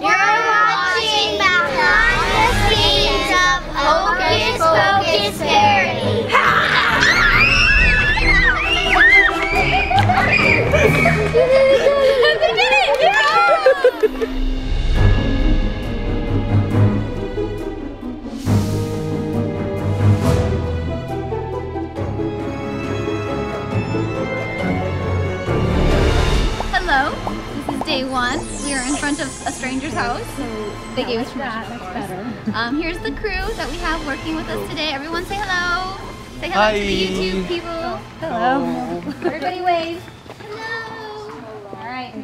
You're watching Behind the Scenes of Hocus Pocus Fairy. We did it! Hello. Day one, we are in front of a stranger's house. They gave us permission, of course. Here's the crew that we have working with us today. Everyone say hello. Say hello. Hi. To the YouTube people. Hello. Everybody wave. Hello. Alright.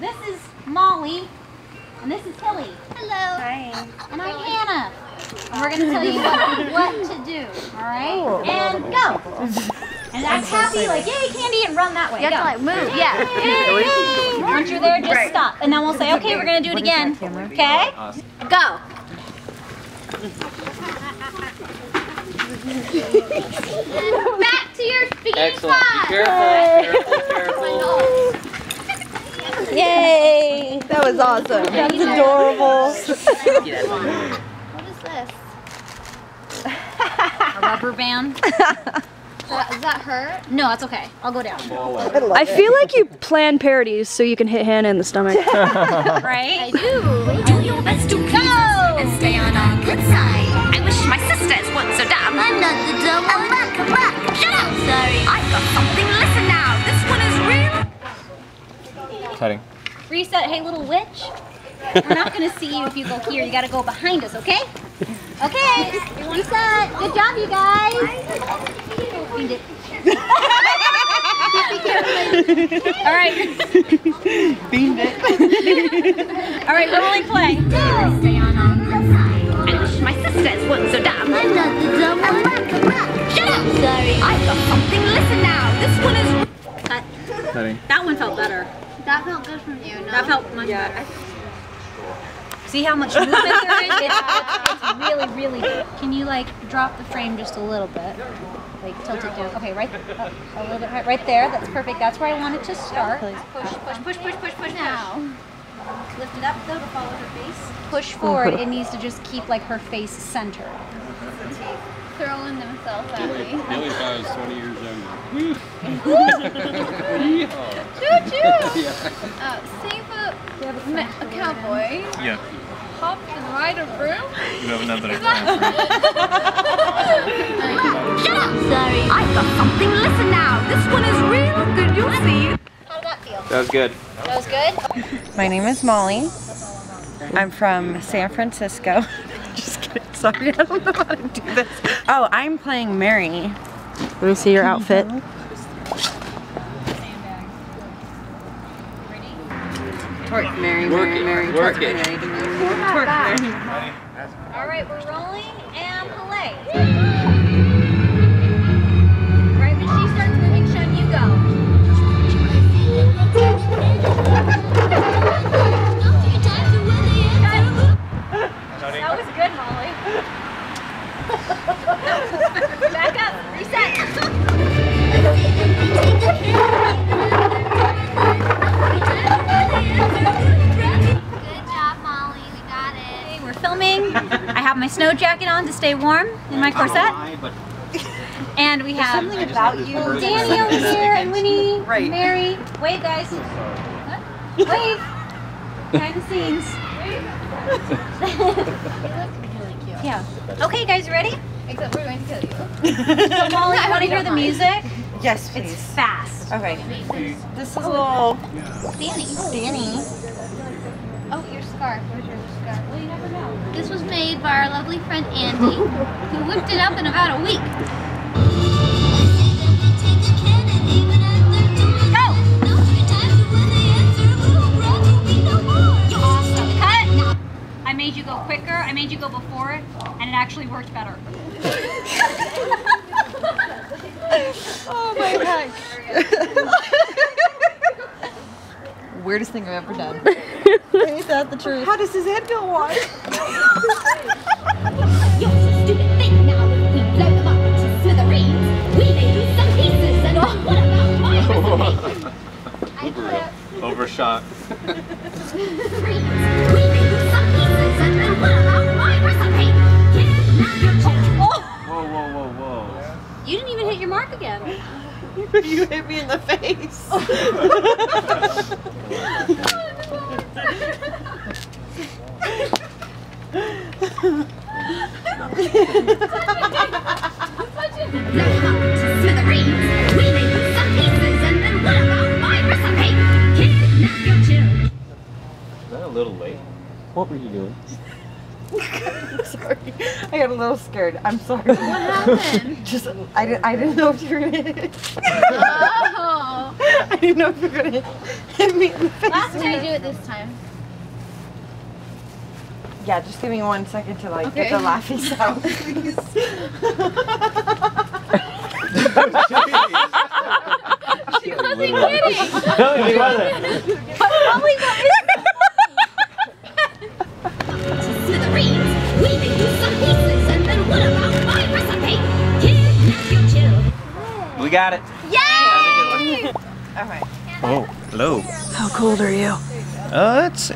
This is Molly. And this is Hilly. Hello. Hi. And I'm Hannah. And we're going to tell you what to do. Alright? Oh. And go. And that's happy, like, yay, candy, and run that way. You have to, like, move, yeah. Yay. Once you're there, just stop. And then we'll say, okay, we're going to do it again. Okay? Go. Back to your feet. Excellent. Be careful, careful, careful. Yay. That was awesome. That's adorable. What is this? A rubber band? Does that hurt? No, that's okay. I'll go down. I feel like you plan parodies so you can hit Hannah in the stomach. Right? I do. Do your best to please us and stay on our good side. I wish my sisters weren't so dumb. I'm not the dumb one. I'm back, I'm back. Shut up. Sorry. I've got something. Listen now. This one is real. Cutting. Reset. Hey, little witch. We're not going to see you if you go here. You got to go behind us, okay? Okay. Reset. Good job, you guys. It. All right. Beamed it. All right, rolling play. Stay on our side. I wish my sisters weren't so dumb. I'm not the dumb one. Come back. Shut up. Sorry. I've got something. Listen now. This one is. Cut. Cutting. That one felt better. That felt good from you. No? That felt much better. See how much movement there is? It's really, really good. Can you like drop the frame just a little bit? Like tilt it down. Okay, right a little bit right there. That's perfect. That's where I want it to start. Push, push, push, push, push, push now. Lift it up though to follow her face. Push forward. It needs to just keep like her face centered. Throwing themselves at me. Billy thought I was 20 years younger. Choo choo! Save a cowboy. Yeah. Hop and ride a broom. You have another example. Shut up! Sorry. I've got something. Listen now. This one is real good. You see. How did that feel? That was good. That was good? My name is Molly. I'm from San Francisco. Just kidding. Sorry, I don't know how to do this. Oh, I'm playing Mary. Let me see your outfit. Work it, Mary, Mary, Mary. Work it. All right, we're rolling and play. Right when she starts moving, Sean, you go. That was good, Molly. Back up, reset. I have my snow jacket on to stay warm in my corset. And we have something about you. Daniel here and Winnie, right. Mary. Wave, guys. Wave. Behind the scenes. You look really cute. Yeah. Okay, guys, ready? Except we're going to kill you. So Molly, you want to hear the music? Yes, please. It's fast. Okay. This is a little... Danny. Danny. Oh, your scarf. Where's your scarf? Well, you never know. This was made by our lovely friend Andy, who whipped it up in about a week. Go! Awesome. Cut! I made you go quicker, I made you go before it, and it actually worked better. Oh my God. Weirdest thing I've ever done. Ain't that the truth? How does his head go wide? You're a stupid thing now. We blow them up to smithereens. We may lose some pieces and all. What about my recipe? Overshot. again. You hit me in the face. Is that a little late? What were you doing? I'm sorry. I got a little scared. I'm sorry. What happened? Just I didn't know if you were gonna hit it. Oh. I didn't know if you were gonna hit me in the face. Last time I do it this time. Yeah, just give me 1 second to like get the laughing sound. Please. She wasn't kidding. No, she wasn't. We got it. Yay! All right. Oh, hello. How cold are you?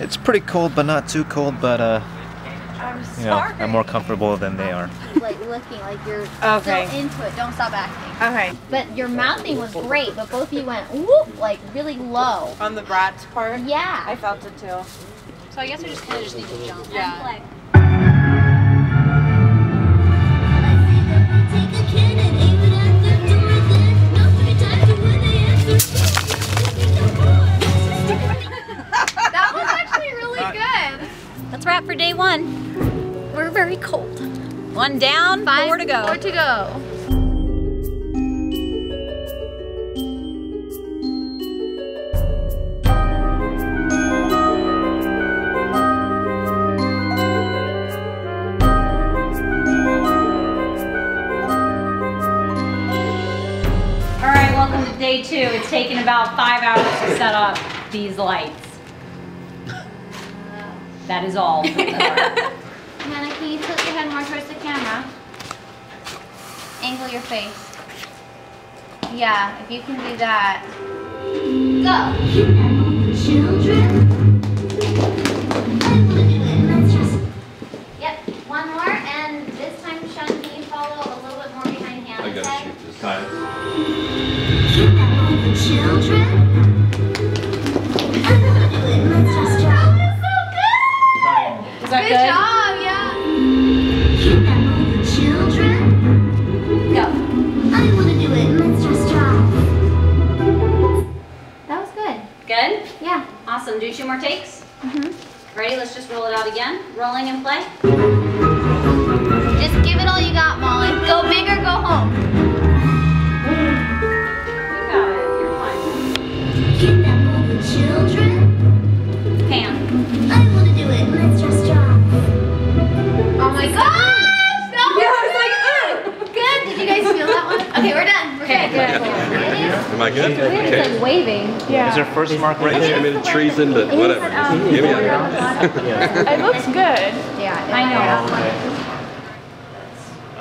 It's pretty cold, but not too cold. But I'm more comfortable than they are. Like looking like you're so into it. Don't stop acting. Okay. But your mouthing was great. But both of you went whoop like really low. On the brat's part. Yeah. I felt it too. So I guess I just kind of just need to jump. Yeah. That was actually really good. That's a wrap for day one. We're very cold. 1 down, 5 to go. 4 to go. Day 2, it's taken about 5 hours to set up these lights. That is all. Hannah, can you tilt your head more towards the camera? Angle your face. Yeah, if you can do that. Go! Children. Yep, one more, and this time, Sean, can you follow a little bit more behind Hannah's head? I gotta shoot this time. Children. That was so good. Is that good? Good job, yeah. The children. Go. I want to do it. Let's just try. That was good. Good? Yeah. Awesome. Do 2 more takes? Mm-hmm. Ready? Let's just roll it out again. Rolling and play. Just give it all you got, Molly. Go big or go home. Children? Pam. I want to do it. Let's just try. Oh my gosh! That was good! Good! Did you guys feel that one? Okay, we're done. We're good. Am I good? It's like waving. Yeah. Is there first mark right there? I mean, trees in the whatever. Give me that. It looks good. Yeah, I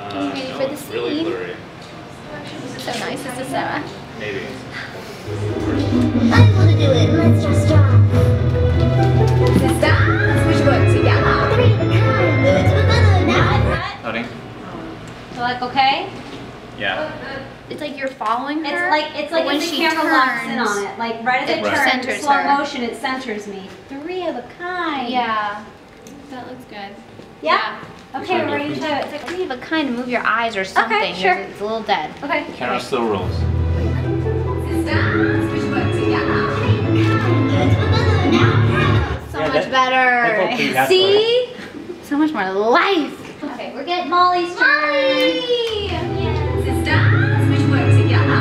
know. Are you ready for the scene? Really blurry. It's so nice. It's a Sarah. Maybe. I want to do it. Let's just stop. Stop. Which one? So yeah. Three. Move to another. Now it's not. So like okay. Yeah. It's like you're following her. It's like when the camera locks in on it. Like right as it turns, in slow motion, it centers me. 3 of a kind. Yeah. That looks good. Yeah. Okay, we're ready to try it. It's like 3 of a kind. To move your eyes or something. Okay, sure. It's a little dead. Okay. Camera still rolls. So much better. See? So much more life. Okay, we're getting Molly's turn. Molly! Yes. Sisters, which work together.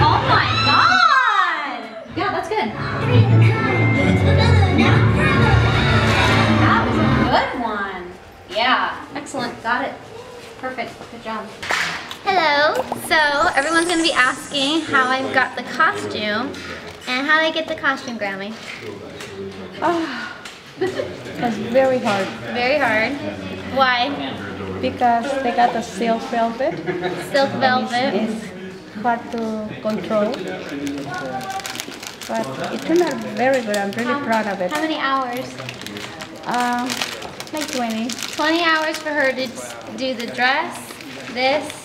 Oh my god! Yeah, that's good. That was a good one. Yeah, excellent. Got it. Perfect. Good job. Hello. So everyone's going to be asking how I've got the costume. And how did I get the costume, Grammy? Oh, it was very hard. Very hard? Why? Because they got the silk velvet. Silk velvet. It's hard to control. But it turned out very good. I'm really proud of it. How many hours? Like 20. 20 hours for her to do the dress, this,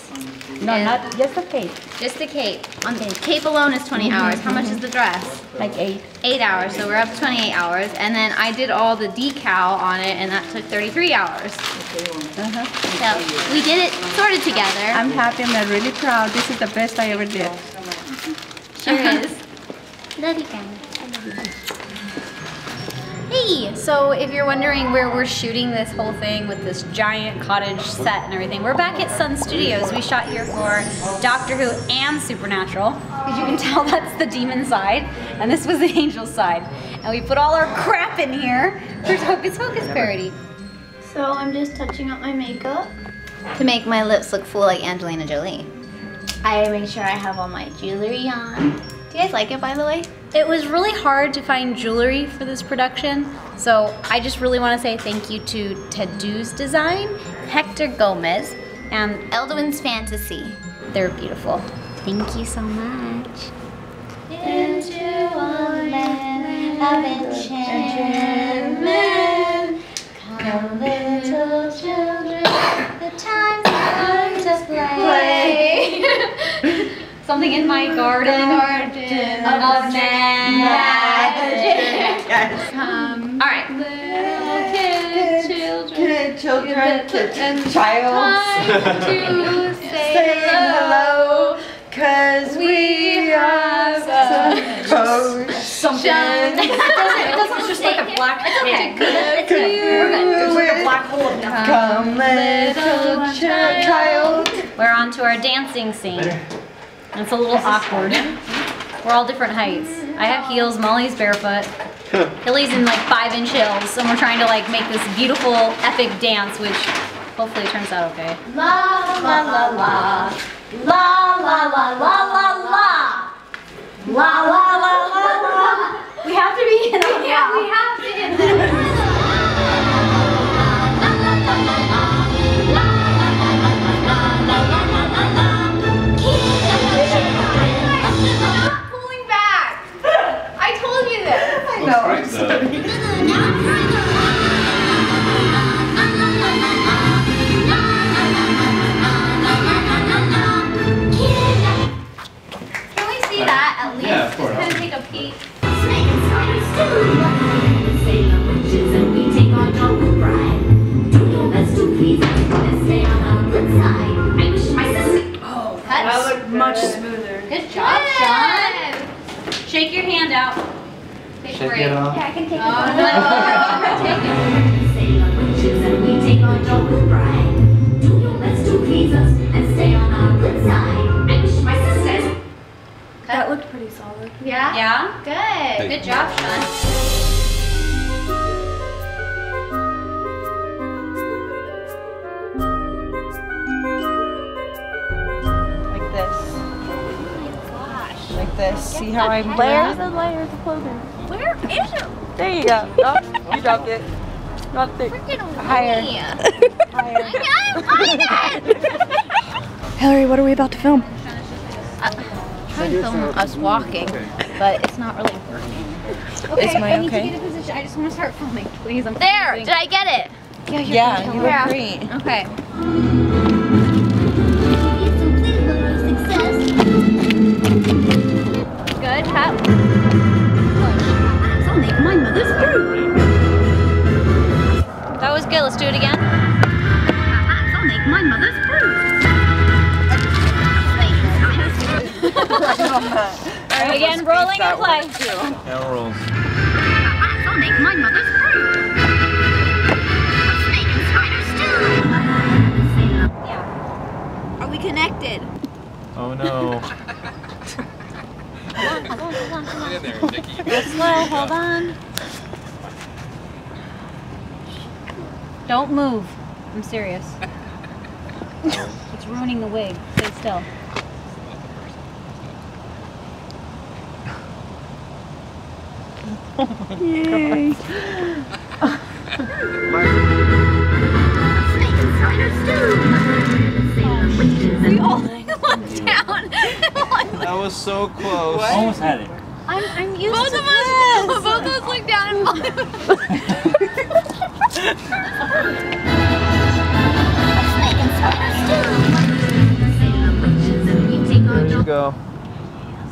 No, not just the cape. Just the cape. On the cape alone is 20 hours. How much is the dress? Like 8. 8 hours, so we're up 28 hours. And then I did all the decal on it, and that took 33 hours. So we did it sort of together. I'm happy and I'm really proud. This is the best I ever did. Sure is. Love you guys. Hey! So if you're wondering where we're shooting this whole thing with this giant cottage set and everything, we're back at Sun Studios. We shot here for Doctor Who and Supernatural, because you can tell that's the demon side and this was the angel side. And we put all our crap in here for Hocus Pocus parody. So I'm just touching up my makeup to make my lips look full like Angelina Jolie. I make sure I have all my jewelry on. Do you guys like it, by the way? It was really hard to find jewelry for this production, so I just really want to say thank you to Tedu's Design, Hector Gomez, and Eldwyn's Fantasy. They're beautiful. Thank you so much. Into a land of enchantment, come little children, the time's time to play. Something in my garden of magic. Yes. All right. Little children, to say hello, cause we have some It doesn't just like a black It's like a black hole of nothing. Come little child. We're on to our dancing scene. It's a little awkward. We're all different heights. I have heels, Molly's barefoot. Hilly's in like 5-inch heels, and we're trying to like make this beautiful, epic dance, which hopefully turns out okay. La la la la. La la la la la la. La la la la la. We have to be in the yeah, we have to hit this. See how I'm layers and layers of clothing. Where is it? There you go. Oh, you dropped it. Dropped it. Higher. Higher. I got it. Hillary, what are we about to film? Trying to film us walking, but it's not really working. Okay, I need to get a position. I just want to start filming. Please, I'm there. Did I get it? Yeah, you were great. Okay. That was good. Let's do it again. I'll make my mother's brew. Alright, again, rolling and play. Now rolls. I'll make my mother's brew. Snake and spider stew. Yeah. Are we connected? Oh no. Hold on. Get in there, Nikki. Go slow, hold on. Don't move. I'm serious. It's ruining the wig. Stay still. Oh my Yay. God. We all looked down. That was so close. What? Almost had it. I'm used both to of us, this. Both of us looked down and all of us. go.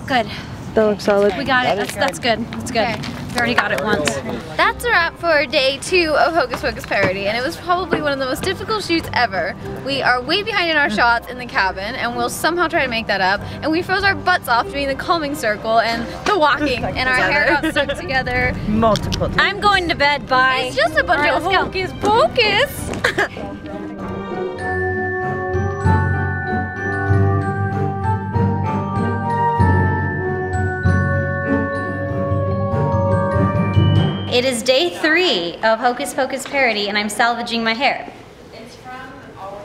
Good. That looks solid. We got it. That's good. That's good. Okay. We already got it once. That's a wrap for day 2 of Hocus Pocus Parody, and it was probably one of the most difficult shoots ever. We are way behind in our shots in the cabin, and we'll somehow try to make that up. And we froze our butts off doing the calming circle and the walking, and our hair got stuck together. Multiple times. I'm going to bed. Bye. It's just a bunch of Hocus Pocus. It is day 3 of Hocus Pocus Parody, and I'm salvaging my hair. It's from all.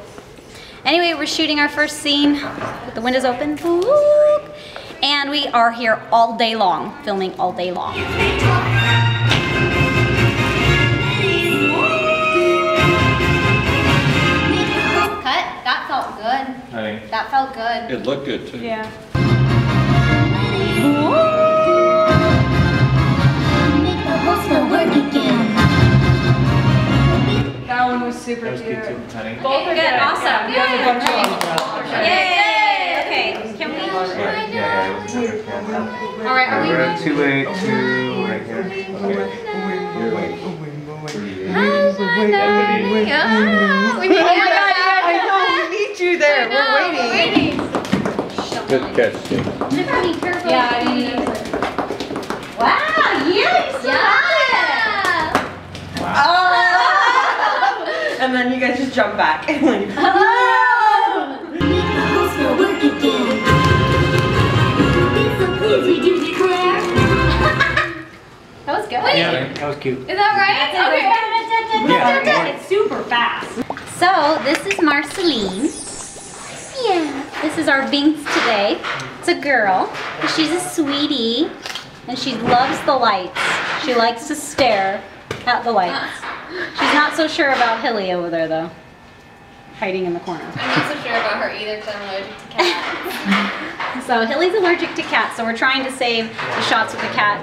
Anyway, we're shooting our first scene with the windows open. And we are here all day long, filming all day long. Cut. That felt good. Hey. That felt good. It looked good too. Yeah. That one was super cute. Honey. Both are good. Awesome. You have a bunch of them. Yay! Okay. Can we? Yeah. All right. Are we? We're at 282 right here. I know. We need you there. We're waiting. Good catch, Jake. Yeah. Wow. And then you guys just jump back and like, that was good. Yeah, that was cute. Is that right? Okay. Yeah. It's super fast. So this is Marceline. Yeah. This is our Binx today. It's a girl. She's a sweetie, and she loves the lights. She likes to stare at the lights. She's not so sure about Hilly over there, though. Hiding in the corner. I'm not so sure about her either because I'm allergic to cats. So Hilly's allergic to cats, so we're trying to save the shots with the cat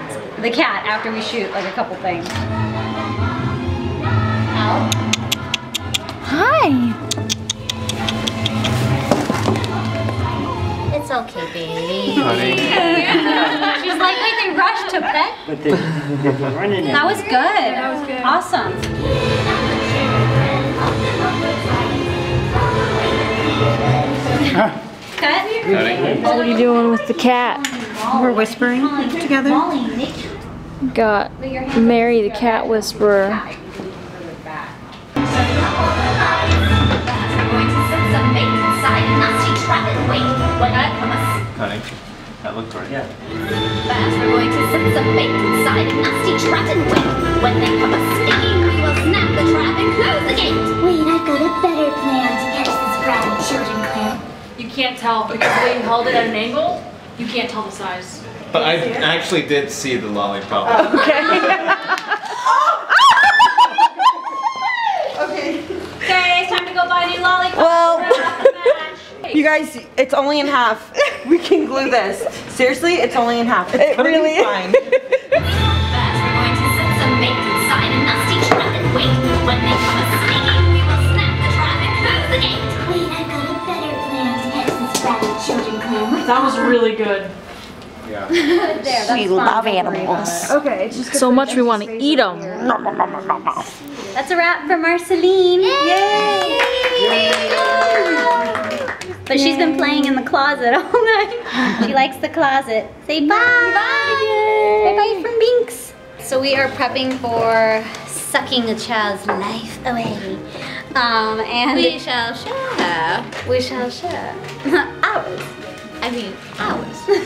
after we shoot like a couple things. Ow. Hi. It's okay, baby. Honey. She's like, wait, they rushed to bed? But they running. That was good. That was good. Awesome. Cut. What are you doing with the cat? We're whispering together. Got Mary the cat whisperer. That looked right. Yeah. We're going to set some bait inside a nasty trap and wait. When they come a stinging, we will snap the trap and close the gate. Wait, I've got a better plan to catch this rabid children clan. You can't tell because Wayne held it at an angle. You can't tell the size. But I actually did see the lollipop. Okay. Okay. Okay, it's time to go buy a new lollipop. Well. You guys, it's only in half. We can glue this. Seriously, it's only in half. It's totally really is. Fine. That was really good. Yeah. There, we love animals. Okay, it's just so much we want to eat them. That's a wrap for Marceline. Yay! Yay! But yay. She's been playing in the closet all night. She likes the closet. Say bye. Bye. Bye bye from Binx. So we are prepping for sucking a child's life away. And we shall share. We shall share. Ours. I mean, ours. It's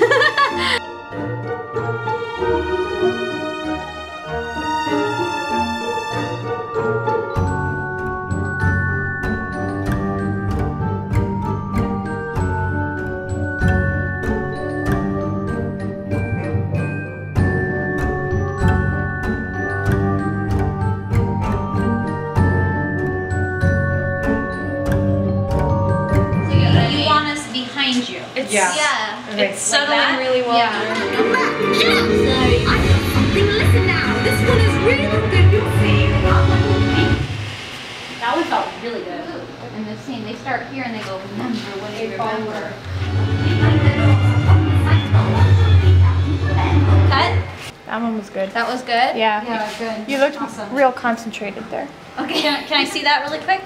like settling really well. Yeah. Sorry. I know something. Listen now. This one is real good. You'll see. That one felt really good. In this scene, they start here and they go, remember what you remember. That one was good. That was good? Yeah. Yeah, good. You looked awesome. Real concentrated there. Okay, can I see that really quick?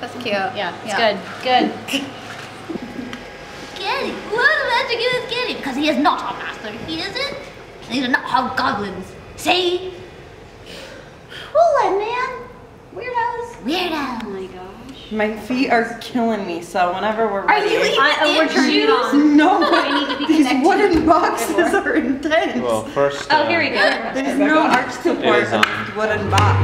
That's cute. Yeah, it's good. Getty! What magic is Getty? Because he is not our master. He isn't. These are not hobgoblins. See? Cool, man. Weirdos. Weirdos. Oh my gosh. My feet are killing me, so whenever we're ready. Are you we're turning it on. No. I need to be connected. These wooden boxes are intense. Well, first. Oh, here we go. There's no arch support in this wooden box.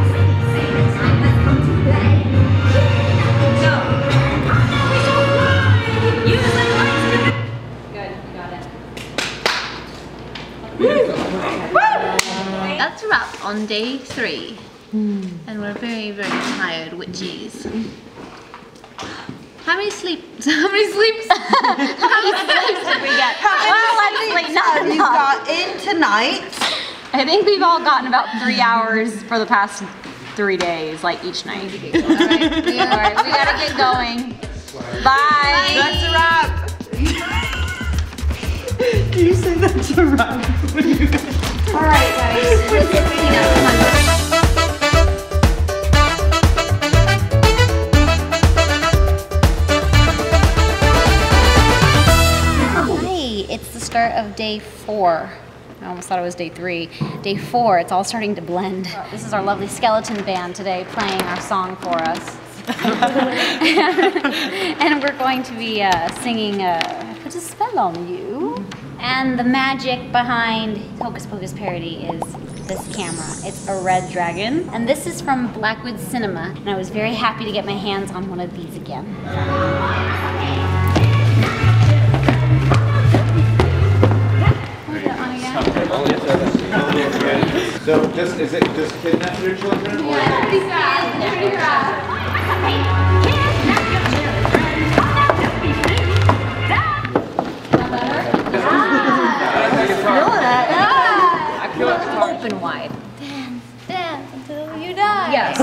That's a wrap on day 3. And we're very, very tired, witches. How many sleeps? Did we get? How many sleeps have you got in tonight? I think we've all gotten about 3 hours for the past 3 days, like each night. Alright, we gotta get going. Bye. Bye. That's a wrap. Can you say that's a wrap when you guys? All right, guys. We're getting out of time. Of day 4. I almost thought it was day 3. Day 4, it's all starting to blend. This is our lovely skeleton band today playing our song for us. And we're going to be singing Put a Spell on You. And the magic behind Hocus Pocus parody is this camera. It's a Red Dragon. And this is from Blackwood Cinema. And I was very happy to get my hands on one of these again. So, is it just kidnap your children? Or yeah, I open wide. Dance, dance until you die. Yes.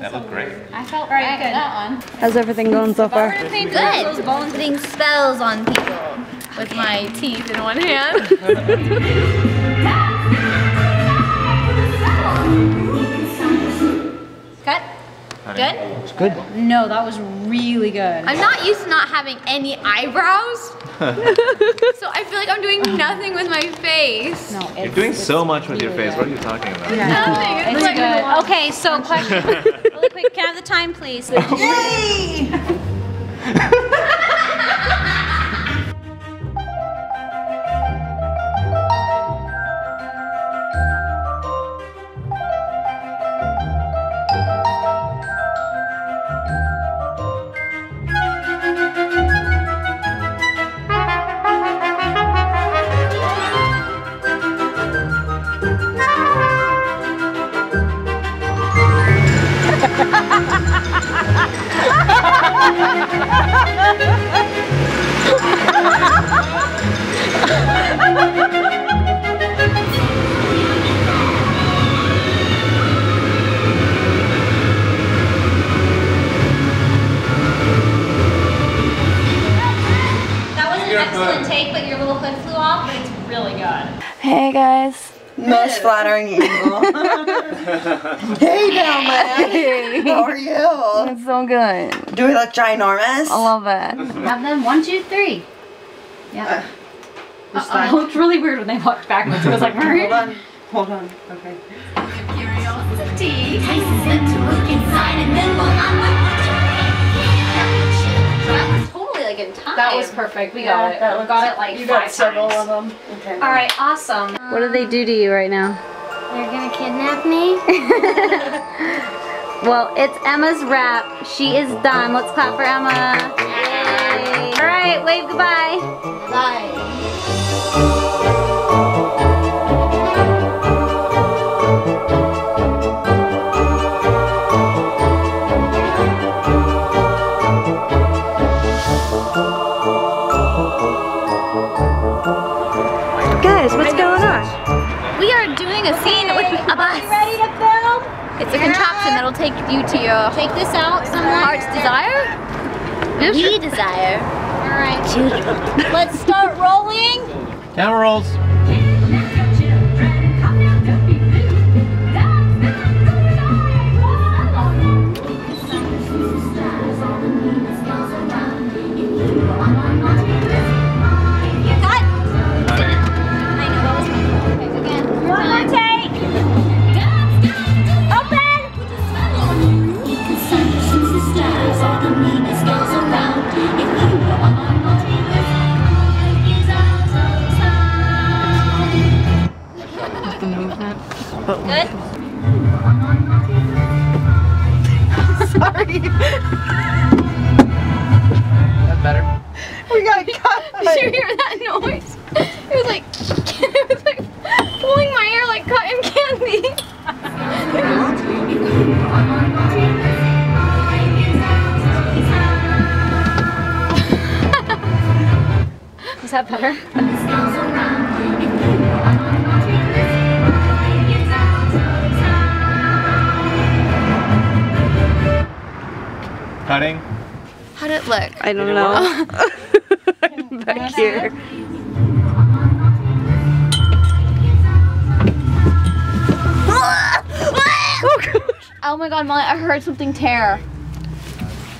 That looked great. I felt very good. That one. How's everything going so far? Good. I'm putting spells on people with my teeth in one hand. Cut. Good? It's good. No, that was really good. I'm not used to not having any eyebrows. So I feel like I'm doing nothing with my face. No, you're doing so much with your face. What are you talking about? Yeah. Nothing. It's good. Okay, so question. Really quick, can I have the time, please? Yay! Hey guys. Most flattering angle. Hey now, man. Hey. How are you? I'm so good. Do we look ginormous? I love it. Have them 1, 2, 3. Yeah. It looked really weird when they walked backwards. It was like, hold on. Okay. Curiosity takes them to look inside and then we'll unlock. In time. That was perfect. We got it. We got it like 5 times. Several of them. Okay. All right. Awesome. What do they do to you right now? They're gonna kidnap me. Well, it's Emma's wrap. She is done. Let's clap for Emma. Yay. All right. Wave goodbye. Bye. It's a contraption that'll take you to your heart's desire. We desire. All right. To. Let's start rolling. Camera rolls. Good? Sorry. That's better. We got cut. Did you hear that noise? It was like pulling my hair like cotton candy. Is that better? Cutting? How'd it look? I don't know. I'm back here. Oh, gosh. Oh my god, Molly, I heard something tear.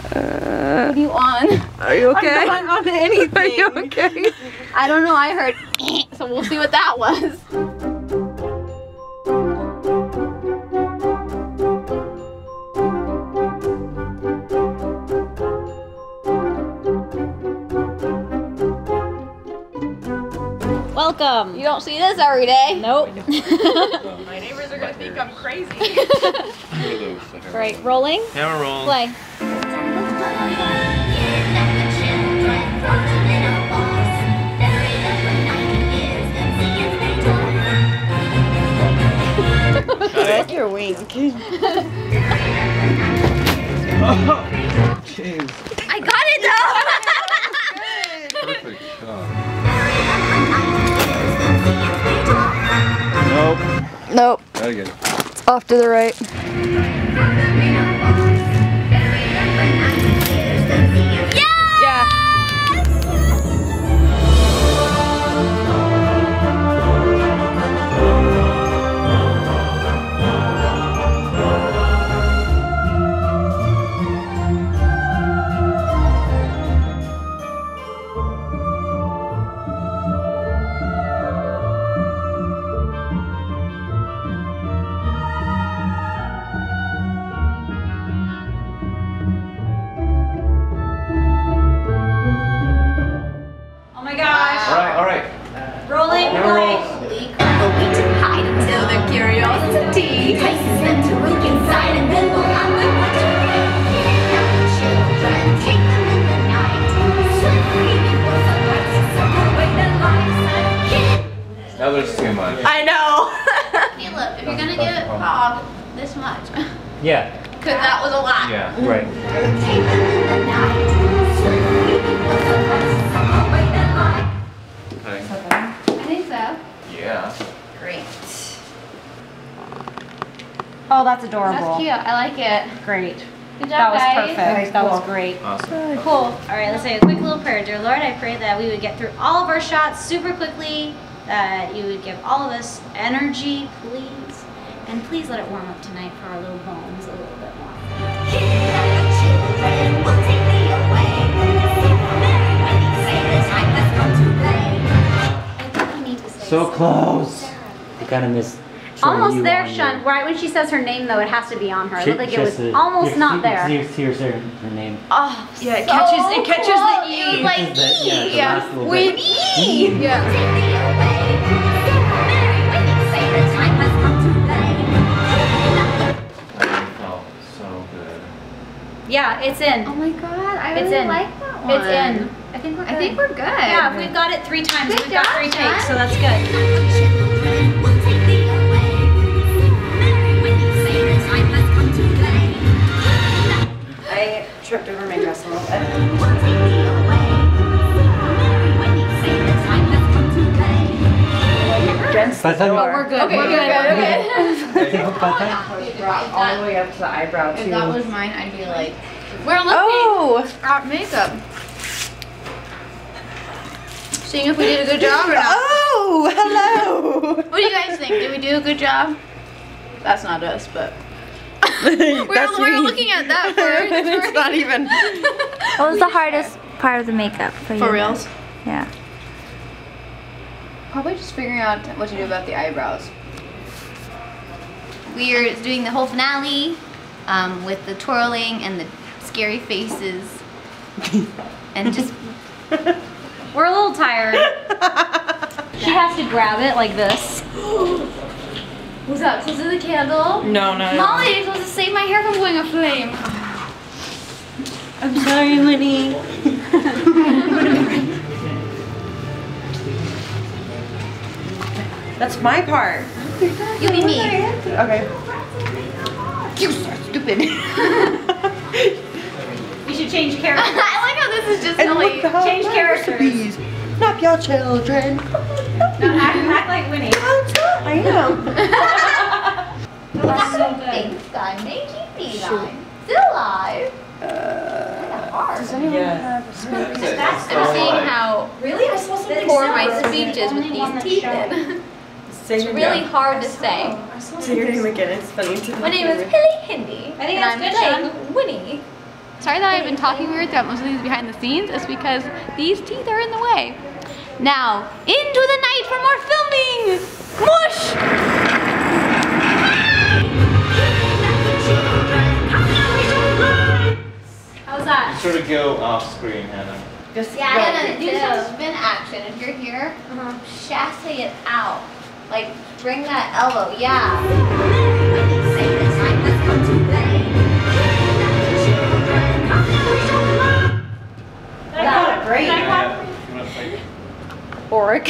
What are you on? Are you okay? I'm not on anything. Are you okay? I don't know, I heard so we'll see what that was. Welcome. You don't see this every day. Nope. My neighbors are gonna think I'm crazy. Right, rolling. Camera roll. Play. That's your wink. Oh, jeez. I got it though. Perfect shot. Nope. Nope. Very good. It's off to the right. Yeah! I know. Hey, look, if you're gonna get off this much. Yeah. Cause that was a lot. Yeah, right. Okay. I think so. Yeah. Great. Oh, that's adorable. That's cute. I like it. Great. Good job, guys. That was perfect. That was great. Awesome. Cool. All right, let's say a quick little prayer. Dear Lord, I pray that we would get through all of our shots super quickly. That you would give all of us energy, please. And please let it warm up tonight for our little homes a little bit more. So close. I kind of missed. Almost there, Shun. Right when she says her name, though, it has to be on her. It looked like it was almost not there. Here's her name. Oh, yeah, it catches the E. Like E. Yeah, with E. Yeah. So good. Yeah, it's in. Oh my god, I really like that one. It's in. I think we're good. Yeah, we've got it 3 times. We've got 3 takes, so that's good. I tripped over my dress a little bit. We're good. Okay, we're good. All the way up to the eyebrow too. If that was mine, I'd be like. We're looking at makeup. Seeing if we did a good job or not. Oh, hello. What do you guys think? Did we do a good job? That's not us, but. we're looking at that first. It's not even. What was the hardest part of the makeup for you? For reals? Yeah. Probably just figuring out what to do about the eyebrows. We're doing the whole finale with the twirling and the scary faces. And just, we're a little tired. She has to grab it like this. What's up? Supposed to the candle? No, no. Molly, you're supposed to save my hair from going aflame. I'm sorry, Lenny. That's my part. You be me. Okay. You so stupid. You should change characters. I like how this is just silly. Change characters. Knock your children. No, act like Winnie. I am. That's so good. I'm making these. I'm still alive. Does anyone have a speech? That's seeing how really I'm supposed to pour my speeches with these teeth in. It's really hard to say. So your name again is funny to me. My name is Hilly Hindi. I think that's good, Sean. Winnie. Sorry that I've been talking weird throughout most of these behind the scenes. It's because these teeth are in the way. Now, into the night for more filming! Whoosh! How's that? Sort of go off screen, Hannah. Just Hannah, do some spin action. If you're here, chassis it out. Like, bring that elbow, That got it great. Oric.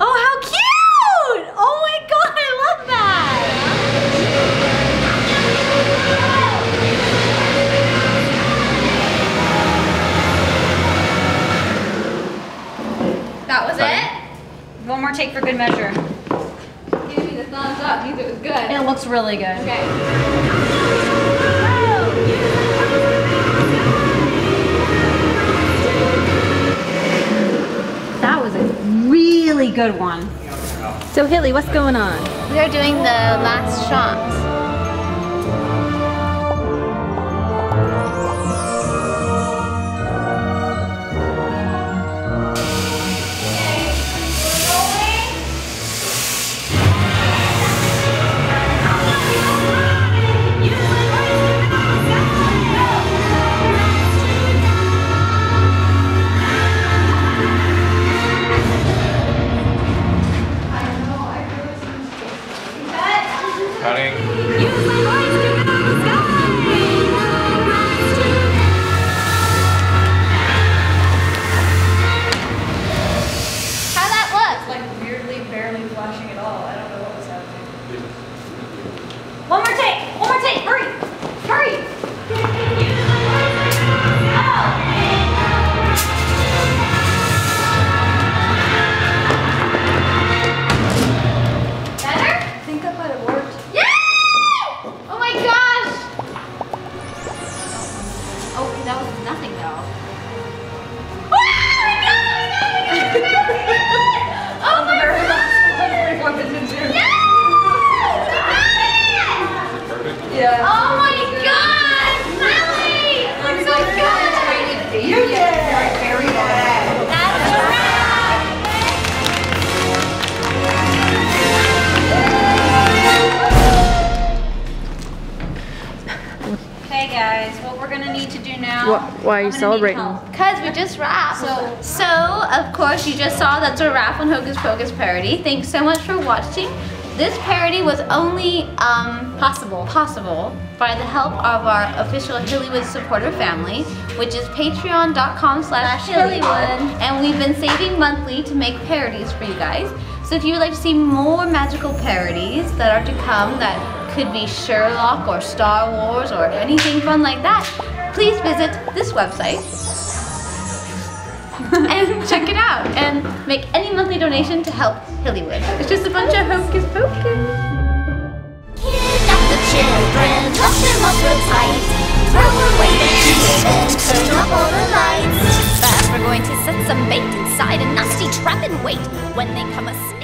Oh, how cute! Oh my god, I love that! That was it? One more take for good measure. Give me the thumbs up, because it was good. It looks really good. Okay. That was a really good one. So Hilly, what's going on? We are doing the last shots. Why are you celebrating? Because we just wrapped. So, of course, you just saw that's a wrap on Hocus Pocus parody. Thanks so much for watching. This parody was only possible by the help of our official Hillywood supporter family, which is patreon.com/Hillywood. And we've been saving monthly to make parodies for you guys. So if you would like to see more magical parodies that are to come that could be Sherlock or Star Wars or anything fun like that, please visit this website. and check it out and make any monthly donation to help Hillywood. It's just a bunch of hocus pocus. Kid up the children, lock them up real tight. Throw away the cheese and turn up all the lights. First we're going to set some bait inside a nasty trap and wait when they come a